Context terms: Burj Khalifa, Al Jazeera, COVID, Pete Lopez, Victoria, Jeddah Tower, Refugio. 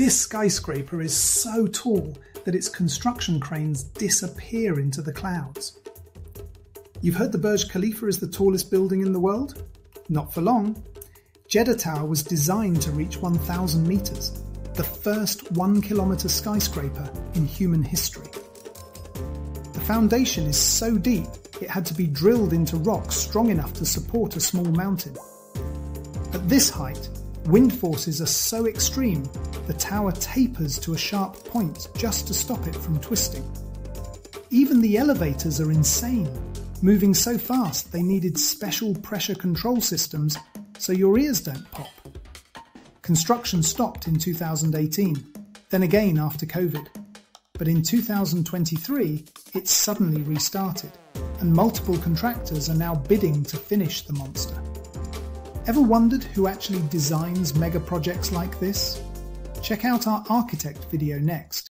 This skyscraper is so tall that its construction cranes disappear into the clouds. You've heard the Burj Khalifa is the tallest building in the world? Not for long. Jeddah Tower was designed to reach 1,000 metres, the first 1 kilometre skyscraper in human history. The foundation is so deep it had to be drilled into rock strong enough to support a small mountain. At this height, wind forces are so extreme the tower tapers to a sharp point just to stop it from twisting. Even the elevators are insane. Moving so fast, they needed special pressure control systems so your ears don't pop. Construction stopped in 2018, then again after COVID. But in 2023, it suddenly restarted, and multiple contractors are now bidding to finish the monster. Ever wondered who actually designs mega projects like this? Check out our architect video next.